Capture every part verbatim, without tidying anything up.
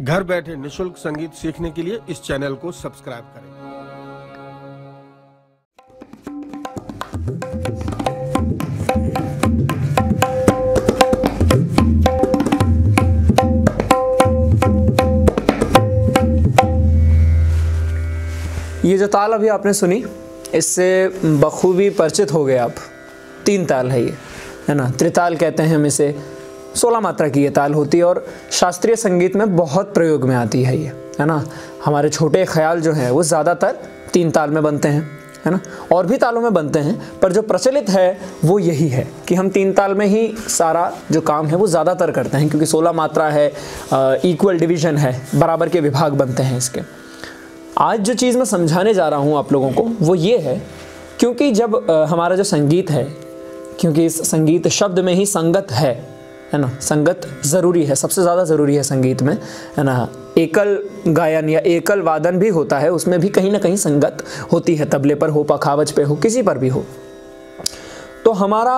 घर बैठे निशुल्क संगीत सीखने के लिए इस चैनल को सब्सक्राइब करें। ये जो ताल अभी आपने सुनी, इससे बखूबी परिचित हो गए आप। तीन ताल है ये, है ना, त्रिताल कहते हैं हम इसे। सोलह मात्रा की ये ताल होती है और शास्त्रीय संगीत में बहुत प्रयोग में आती है ये, है ना। हमारे छोटे ख्याल जो हैं वो ज़्यादातर तीन ताल में बनते हैं, है ना। और भी तालों में बनते हैं, पर जो प्रचलित है वो यही है कि हम तीन ताल में ही सारा जो काम है वो ज़्यादातर करते हैं, क्योंकि सोलह मात्रा है, इक्वल डिवीज़न है, बराबर के विभाग बनते हैं इसके। आज जो चीज़ मैं समझाने जा रहा हूँ आप लोगों को वो ये है, क्योंकि जब हमारा जो संगीत है, क्योंकि इस संगीत शब्द में ही संगत है, है ना। संगत ज़रूरी है, सबसे ज़्यादा ज़रूरी है संगीत में, है ना। एकल गायन या एकल वादन भी होता है, उसमें भी कहीं ना कहीं संगत होती है। तबले पर हो, पखावज पे हो, किसी पर भी हो। तो हमारा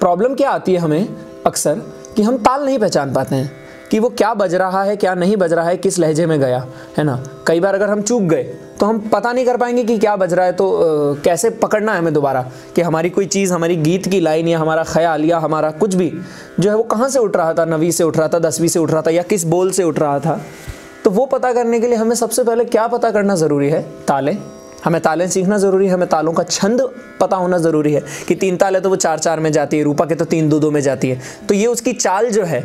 प्रॉब्लम क्या आती है हमें अक्सर, कि हम ताल नहीं पहचान पाते हैं कि वो क्या बज रहा है, क्या नहीं बज रहा है, किस लहजे में गया, है ना। कई बार अगर हम चूक गए तो हम पता नहीं कर पाएंगे कि क्या बज रहा है। तो आ, कैसे पकड़ना है हमें दोबारा कि हमारी कोई चीज़, हमारी गीत की लाइन या हमारा ख्याल या हमारा कुछ भी जो है वो कहाँ से उठ रहा था, नवी से उठ रहा था, दसवीं से उठ रहा था, या किस बोल से उठ रहा था। तो वो पता करने के लिए हमें सबसे पहले क्या पता करना ज़रूरी है, तालें। हमें तालें सीखना ज़रूरी है, हमें तालों का छंद पता होना ज़रूरी है कि तीन तालें तो वो चार चार में जाती है, रूपा के तो तीन दो दो में जाती है। तो ये उसकी चाल जो है,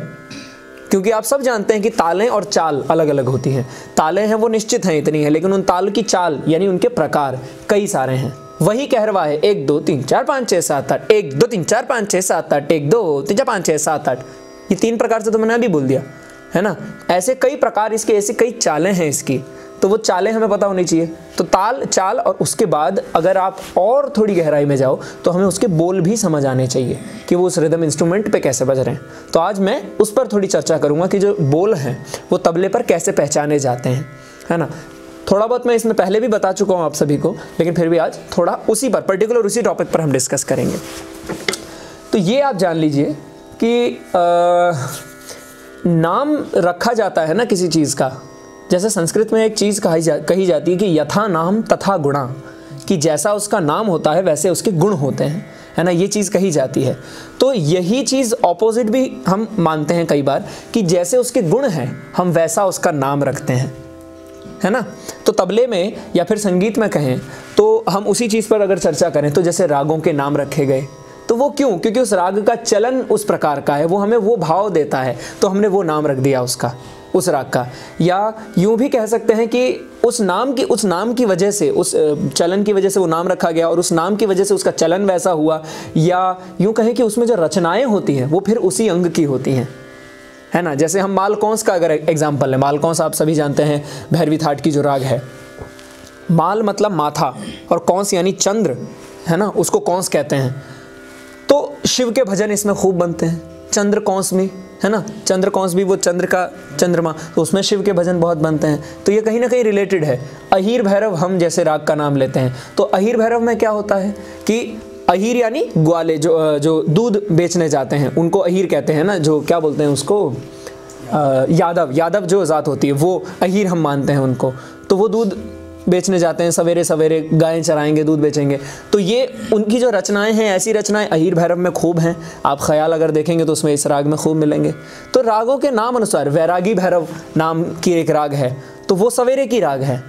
क्योंकि आप सब जानते हैं कि तालें और चाल अलग अलग होती हैं। तालें हैं वो निश्चित हैं, इतनी है, लेकिन उन ताल की चाल यानी उनके प्रकार कई सारे हैं। वही कहरवा है, एक दो तीन चार पाँच छः सात आठ, एक दो तीन चार पाँच छः सात आठ, एक दो तीन चार पाँच छः सात आठ, ये तीन प्रकार से तो मैंने अभी बोल दिया, है ना। ऐसे कई प्रकार इसके, ऐसी कई चालें हैं इसकी। तो वो चालें हमें पता होनी चाहिए। तो ताल, चाल, और उसके बाद अगर आप और थोड़ी गहराई में जाओ तो हमें उसके बोल भी समझ आने चाहिए कि वो उस रिदम इंस्ट्रूमेंट पे कैसे बज रहे हैं। तो आज मैं उस पर थोड़ी चर्चा करूँगा कि जो बोल हैं वो तबले पर कैसे पहचाने जाते हैं, है ना। थोड़ा बहुत मैं इसमें पहले भी बता चुका हूँ आप सभी को, लेकिन फिर भी आज थोड़ा उसी पर, पर्टिकुलर उसी टॉपिक पर हम डिस्कस करेंगे। तो ये आप जान लीजिए कि नाम रखा जाता है ना किसी चीज़ का। जैसे संस्कृत में एक चीज़ कही जा, कही जाती है कि यथा नाम तथा गुणा, कि जैसा उसका नाम होता है वैसे उसके गुण होते हैं, है ना। ये चीज़ कही जाती है। तो यही चीज़ ऑपोजिट भी हम मानते हैं कई बार, कि जैसे उसके गुण हैं हम वैसा उसका नाम रखते हैं, है ना। तो तबले में या फिर संगीत में कहें तो हम उसी चीज़ पर अगर चर्चा करें तो जैसे रागों के नाम रखे गए, तो वो क्यों? क्योंकि उस राग का चलन उस प्रकार का है, वो हमें वो भाव देता है, तो हमने वो नाम रख दिया उसका, उस राग का। या यूं भी कह सकते हैं कि उस नाम की उस नाम की वजह से, उस चलन की वजह से वो नाम रखा गया, और उस नाम की वजह से उसका चलन वैसा हुआ। या यूं कहें कि उसमें जो रचनाएं होती हैं वो फिर उसी अंग की होती हैं, है ना। जैसे हम मालकौंस का अगर एग्जाम्पल लें, मालकौंस आप सभी जानते हैं, भैरवी थाट की जो राग है। माल मतलब माथा और कौंस यानी चंद्र, है ना, उसको कौंस कहते हैं। तो शिव के भजन इसमें खूब बनते हैं, चंद्र कौंस में, है ना। चंद्र कौंस भी, वो चंद्र का चंद्रमा, तो उसमें शिव के भजन बहुत बनते हैं। तो ये कहीं ना कहीं रिलेटेड है। अहीर भैरव हम जैसे राग का नाम लेते हैं, तो अहीर भैरव में क्या होता है कि अहीर यानी ग्वाले, जो जो दूध बेचने जाते हैं उनको अहीर कहते हैं ना, जो क्या बोलते हैं उसको, यादव, यादव जो जात होती है वो अहीर हम मानते हैं उनको। तो वो दूध बेचने जाते हैं, सवेरे सवेरे गायें चराएंगे, दूध बेचेंगे। तो ये उनकी जो रचनाएं हैं, ऐसी रचनाएं अहीर भैरव में खूब हैं। आप ख्याल अगर देखेंगे तो उसमें इस राग में खूब मिलेंगे। तो रागों के नाम अनुसार, वैरागी भैरव नाम की एक राग है, तो वो सवेरे की राग है।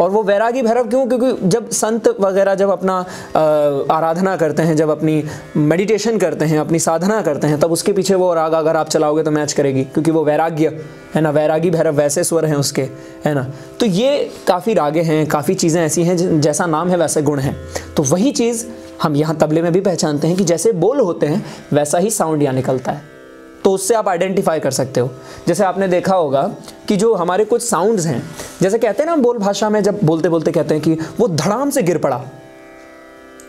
और वो वैरागी भैरव क्यों? क्योंकि जब संत वगैरह जब अपना आराधना करते हैं, जब अपनी मेडिटेशन करते हैं, अपनी साधना करते हैं, तब उसके पीछे वो राग अगर आप चलाओगे तो मैच करेगी, क्योंकि वो वैराग्य है ना, वैरागी भैरव वैसे स्वर हैं उसके, है ना। तो ये काफ़ी रागे हैं, काफ़ी चीज़ें ऐसी हैं, जैसा नाम है वैसे गुण हैं। तो वही चीज़ हम यहाँ तबले में भी पहचानते हैं कि जैसे बोल होते हैं वैसा ही साउंड यहाँ निकलता है। तो उससे आप आइडेंटिफाई कर सकते हो। जैसे आपने देखा होगा कि जो हमारे कुछ साउंड्स हैं, जैसे कहते हैं ना हम बोल भाषा में, जब बोलते बोलते कहते हैं कि वो धड़ाम से गिर पड़ा,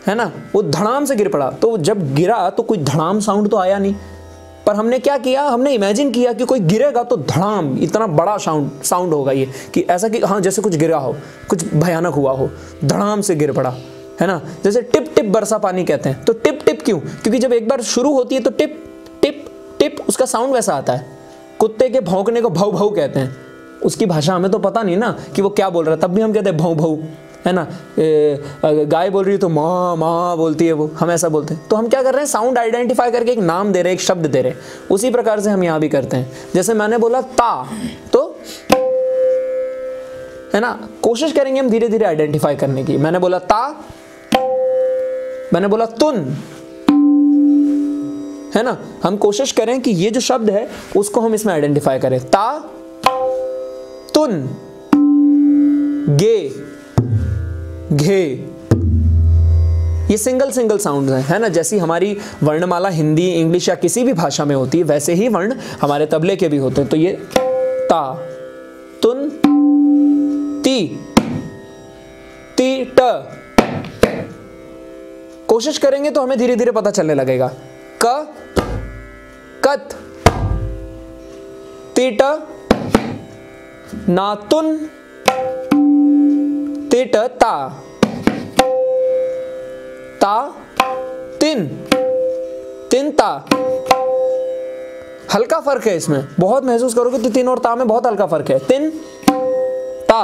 है ना, वो धड़ाम से गिर पड़ा। तो जब गिरा तो कोई धड़ाम साउंड तो आया नहीं, पर हमने क्या किया, हमने इमेजिन किया कि कोई गिरेगा तो धड़ाम इतना बड़ा साउंड साउंड होगा ये, कि ऐसा कि हाँ जैसे कुछ गिरा हो, कुछ भयानक हुआ हो, धड़ाम से गिर पड़ा, है ना। जैसे टिप टिप बरसा पानी कहते हैं, तो टिप टिप क्यों? क्योंकि जब एक बार शुरू होती है तो टिप टिप टिप उसका साउंड वैसा आता है। कुत्ते के भौंकने को भौ भौ कहते हैं, उसकी भाषा हमें तो पता नहीं ना कि वो क्या बोल रहा है, तब भी हम कहते हैं भाऊ भाऊ, है ना। गाय बोल रही है तो माँ माँ बोलती है वो, हम ऐसा बोलते हैं। तो हम क्या कर रहे हैं, साउंड आइडेंटिफाई करके एक नाम दे रहे हैं, एक शब्द दे रहे हैं। उसी प्रकार से हम यहाँ भी करते हैं। जैसे मैंने बोला ता, तो है ना, कोशिश करेंगे हम धीरे धीरे आइडेंटिफाई करने की। मैंने बोला ता, मैंने बोला तुन, है ना। हम कोशिश करें कि ये जो शब्द है उसको हम इसमें आइडेंटिफाई करें। ता तुन गे घे, ये सिंगल सिंगल साउंड हैं, है ना। जैसी हमारी वर्णमाला हिंदी, इंग्लिश या किसी भी भाषा में होती है, वैसे ही वर्ण हमारे तबले के भी होते हैं। तो ये ता तुन ती ती ट, कोशिश करेंगे तो हमें धीरे धीरे पता चलने लगेगा। क कत तीट नातुन तीट ता ता तिन तिन ता। हल्का फर्क है इसमें, बहुत महसूस करोगे तो तीन और ता में बहुत हल्का फर्क है। तिन ता,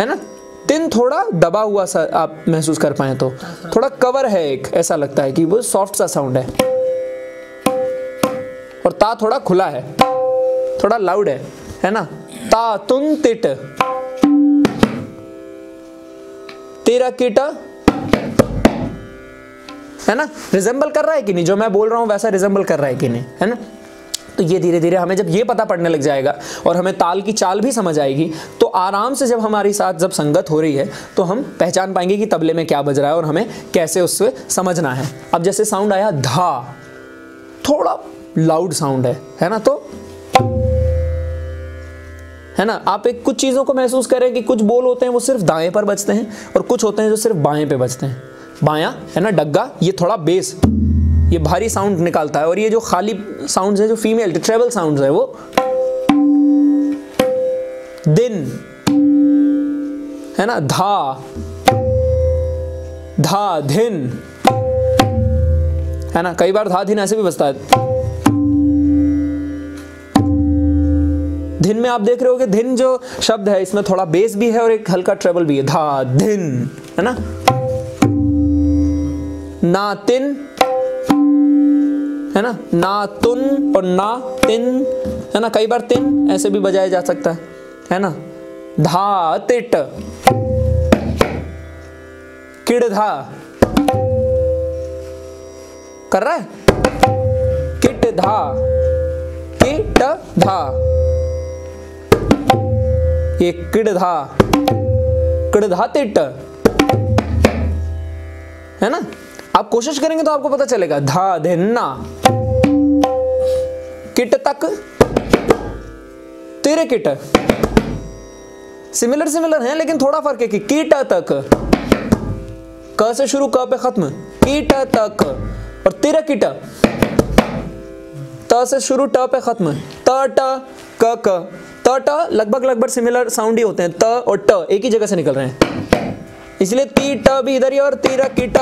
है ना, तिन थोड़ा दबा हुआ सा आप महसूस कर पाए तो थोड़ा कवर है, एक ऐसा लगता है कि वो सॉफ्ट सा साउंड है। और ता थोड़ा खुला है, थोड़ा लाउड है, है ना। ता तुन तिट तेरा किट, है ना। रिजेंबल कर रहा है कि नहीं, जो मैं बोल रहा हूं वैसा रिजेंबल कर रहा है कि नहीं, है ना। तो ये धीरे धीरे हमें जब ये पता पड़ने लग जाएगा और हमें ताल की चाल भी समझ आएगी, तो आराम से जब हमारी साथ जब संगत हो रही है तो हम पहचान पाएंगे कि तबले में क्या बज रहा है और हमें कैसे उससे समझना है। अब जैसे साउंड आया धा, थोड़ा लाउड साउंड है, है ना। तो है ना, आप एक कुछ चीज़ों को महसूस करें कि कुछ बोल होते हैं वो सिर्फ दाएं पर बजते हैं और कुछ होते हैं जो सिर्फ बाएं पे बजते हैं। बायां, है ना, डग्गा, ये थोड़ा बेस, ये भारी साउंड निकालता है। और ये जो खाली साउंड्स है, जो फीमेल ट्रेबल साउंड्स है, वो दिन, है ना, धा धा धिन, है ना। कई बार धा धिन ऐसे भी बजता है। धिन में आप देख रहे होगे, धिन जो शब्द है इसमें थोड़ा बेस भी है और एक हल्का ट्रेबल भी है। धा धिन, है ना। ना तिन, है ना, ना तुन और ना तिन, है ना। कई बार तिन ऐसे भी बजाया जा सकता है, है ना। धा तिट किड़ धा, कर रहा है किट धा किट धा, ये किड़ धा किड़ धा तिट, है ना। आप कोशिश करेंगे तो आपको पता चलेगा। धा धिन्ना किट तक तेरे किट, सिमिलर सिमिलर हैं लेकिन थोड़ा फर्क है कि कीट तक, क से शुरू क पे खत्म, कीट तक। और तेरा किट, त से शुरू ट पे खत्म, त ट क क, त ट लगभग लगभग सिमिलर साउंड ही होते हैं। त और ट एक ही जगह से निकल रहे हैं, इसलिए ती ट भी इधर ही और तेरा किट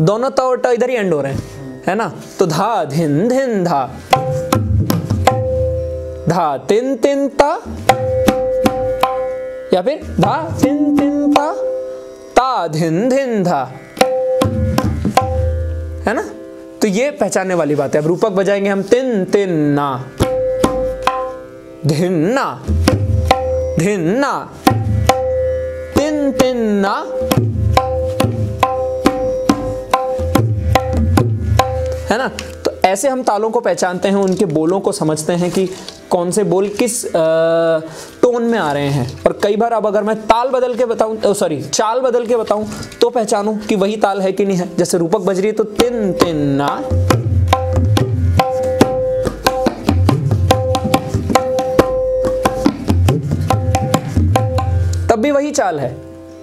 दोनों त और ट इधर ही एंड हो रहे हैं, है ना। तो धा धिन धिन धा, धा तिन तिन ता, या फिर धा तिन तिन ता, ता धिन धिन धा, है ना। तो ये पहचानने वाली बात है। अब रूपक बजाएंगे हम तिन तिन ना धिन ना धिन ना तिन तिन ना, है ना। तो ऐसे हम तालों को पहचानते हैं, उनके बोलों को समझते हैं कि कौन से बोल किस आ, टोन में आ रहे हैं। और कई बार अब अगर मैं ताल बदल के बताऊं, तो सॉरी चाल बदल के बताऊं, तो पहचानूं कि वही ताल है कि नहीं है। जैसे रूपक बज रही है तो तिन तिन ना, तब भी वही चाल है,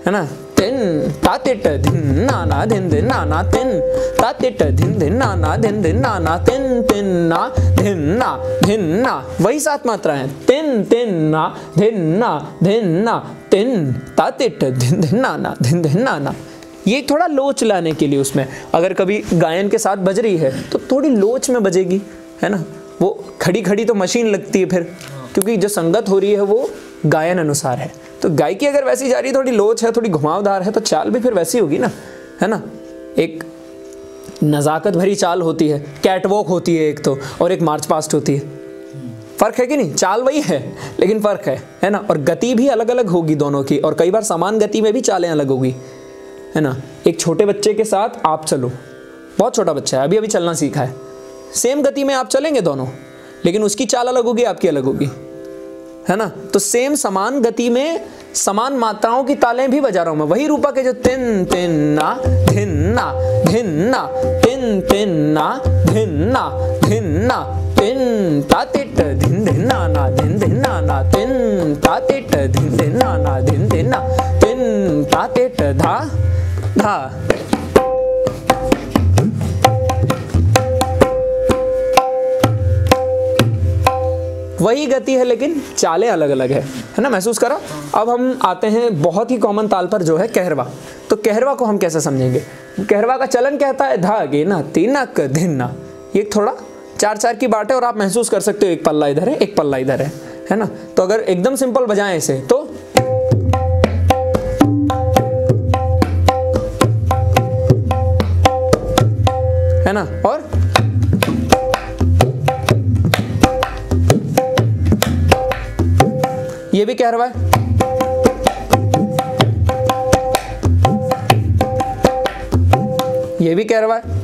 है ना। तिन ता तिट धिन ना ना धिन धिन ना ना तिन ता तिट धिन धिन ना ना धिन धिन ना ना तिन तिन ना धिन ना धिन ना, वही सात मात्रा है। तिन तिन ना धिन ना धिन ना तिन ता तिट धिन धिन ना ना धिन धिन ना ना। ये थोड़ा लोच लाने के लिए, उसमें अगर कभी गायन के साथ बज रही है तो थोड़ी लोच में बजेगी, है ना। वो खड़ी खड़ी तो मशीन लगती है फिर, क्योंकि जो संगत हो रही है वो गायन अनुसार है। तो गायकी अगर वैसी जा रही है, थोड़ी लोच है, थोड़ी घुमावदार है, तो चाल भी फिर वैसी होगी ना, है ना। एक नज़ाकत भरी चाल होती है, कैटवॉक होती है एक तो, और एक मार्च पास्ट होती है। फ़र्क है कि नहीं? चाल वही है लेकिन फ़र्क है, है ना। और गति भी अलग अलग होगी दोनों की, और कई बार समान गति में भी चालें अलग होगी, है ना। एक छोटे बच्चे के साथ आप चलो, बहुत छोटा बच्चा है, अभी अभी चलना सीखा है, सेम गति में आप चलेंगे दोनों, लेकिन उसकी चाल अलग होगी, आपकी अलग होगी, है ना। तो सेम समान गति में समान मात्राओं की तालें भी बजा रहा हूँ मैं, वही रूपा के जो तिन तिन ना धिन ना धिन ना तिन तिन ना धिन ना धिन ना तिन ता तिट धिन धिन ना ना धिन धिन ना ना तिन ता तिट धिन धिन ना ना धिन धिन ना तिन ता तिट धा धा। वही गति है लेकिन चालें अलग अलग है, है ना। महसूस करा? अब हम आते हैं बहुत ही कॉमन ताल पर जो है कहरवा। तो कहरवा को हम कैसे समझेंगे? कहरवा का चलन कहता है धागे ना तीनक धिन्ना, ये थोड़ा चार चार की बाट है, और आप महसूस कर सकते हो एक पल्ला इधर है एक पल्ला इधर है, है ना। तो अगर एकदम सिंपल बजाएं इसे तो है ना, और ये भी कहरवा है, ये भी कहरवा है,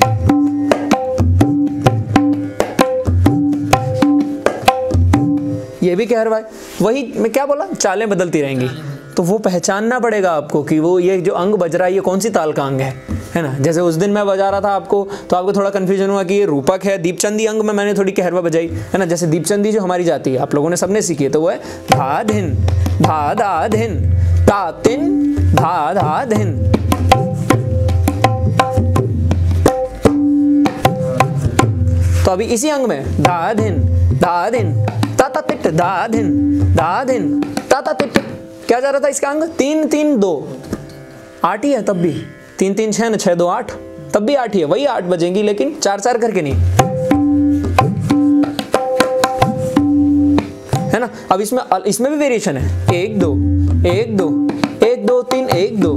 ये भी कहरवा है। वही मैं क्या बोला, चालें बदलती रहेंगी। तो वो पहचानना पड़ेगा आपको कि वो ये जो अंग बज रहा है ये कौन सी ताल का अंग है, है ना। जैसे उस दिन मैं बजा रहा था आपको, तो आपको थोड़ा कन्फ्यूजन हुआ कि ये रूपक है, दीपचंदी अंग में मैंने थोड़ी कहरवा बजाई, है ना। जैसे दीपचंदी जो हमारी जाती है, आप लोगों ने सबने सीखी है, तो वो है धा धिन धा धा धिन ता तिन धा धा धिन। तो अभी इसी अंग में धा धिन धा धिन ता ता तिट धा धिन धा धिन ता ता तिट, क्या जा रहा था इसका अंग? तीन तीन दो आठ ही है, तब भी तीन तीन छः ना छः दो आठ, तब भी आठ ही है, वही आठ बजेंगी लेकिन चार चार करके नहीं, है ना। अब इसमें इसमें भी वेरिएशन है, एक दो एक दो एक दो तीन एक दो,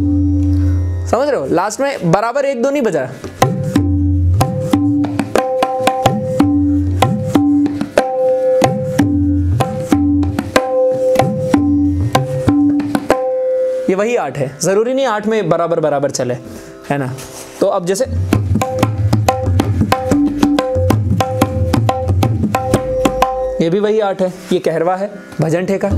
समझ रहे हो। लास्ट में बराबर एक दो नहीं बजा, ये वही आठ है, जरूरी नहीं आठ में बराबर बराबर चले, है ना। तो अब जैसे ये भी वही आठ है, ये कहरवा है, भजन ठेका।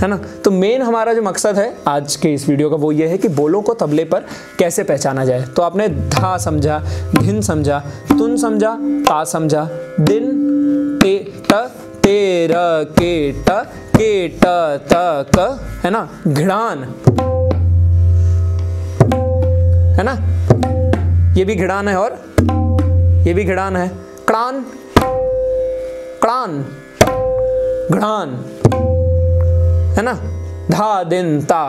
है ना। तो मेन हमारा जो मकसद है आज के इस वीडियो का वो ये है कि बोलों को तबले पर कैसे पहचाना जाए। तो आपने धा समझा, धिन समझा, तुन समझा, ता समझा, दिन ते ट तेर के ट के ट त क, है ना। घिड़ान है ना, ये भी घिड़ान है और ये भी घिड़ान है। कड़ान कड़ान घिड़ान, है ना। धा दिन ता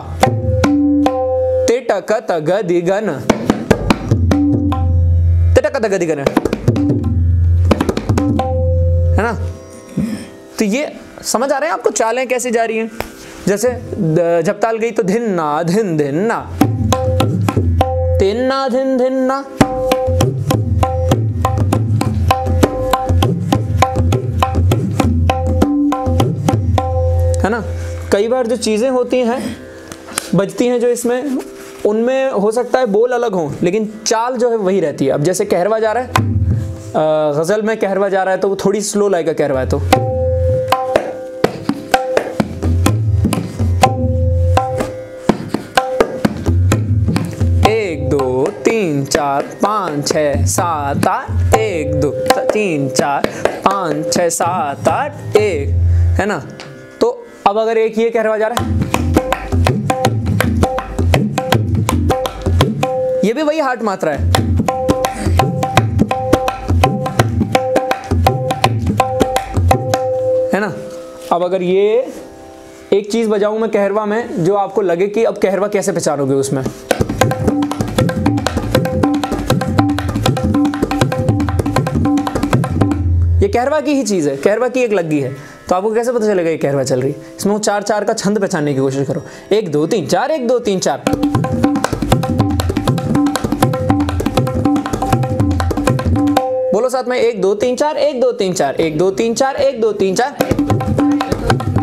तिटक तग दिगन तिटक तग दिगन, है ना। तो ये समझ आ रहे हैं आपको चालें कैसे जा रही हैं। जैसे जब ताल गई तो धिन ना धिन धिन ना तिन ना धिन धिन ना, है ना। कई बार जो चीज़ें होती हैं बजती हैं जो इसमें, उनमें हो सकता है बोल अलग हों लेकिन चाल जो है वही रहती है। अब जैसे कहरवा जा रहा है, गज़ल में कहरवा जा रहा है, तो वो थोड़ी स्लो लय का कहरवा है, तो एक दो तीन चार पाँच छः सात आठ, एक दो तीन चार पाँच छः सात आठ एक, है ना। तो अब अगर एक ये कहरवा जा रहा है, ये भी वही हार्ट मात्रा है, है ना। अब अगर ये एक चीज़ बजाऊं मैं कहरवा में, जो आपको लगे कि अब कहरवा कैसे पहचानोगे उसमें, कहरवा की ही चीज़ है, कहरवा की एक लगी है, तो आपको कैसे पता चलेगा ये कहरवा चल रही है। इसमें चार चार का छंद पहचानने की कोशिश करो, एक दो तीन चार, एक दो तीन चार, बोलो साथ में एक दो तीन चार, एक दो तीन चार, एक दो तीन चार, एक दो तीन चार।